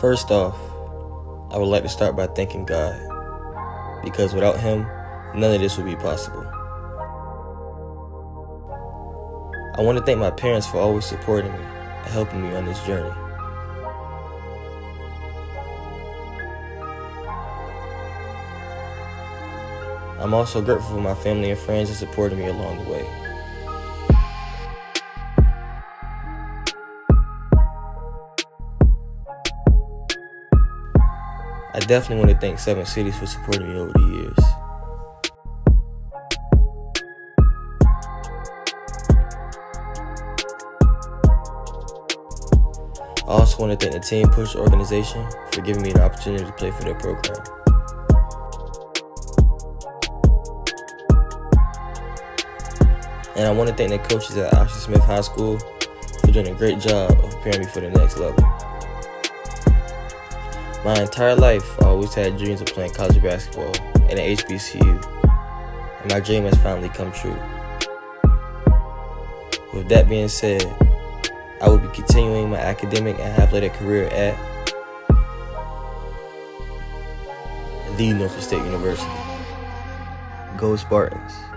First off, I would like to start by thanking God, because without Him, none of this would be possible. I want to thank my parents for always supporting me and helping me on this journey. I'm also grateful for my family and friends that supported me along the way. I definitely want to thank Seven Cities for supporting me over the years. I also want to thank the Team Push organization for giving me the opportunity to play for their program. And I want to thank the coaches at Oscar Smith High School for doing a great job of preparing me for the next level. My entire life, I always had dreams of playing college basketball at an HBCU, and my dream has finally come true. With that being said, I will be continuing my academic and athletic career at the Norfolk State University. Go Spartans!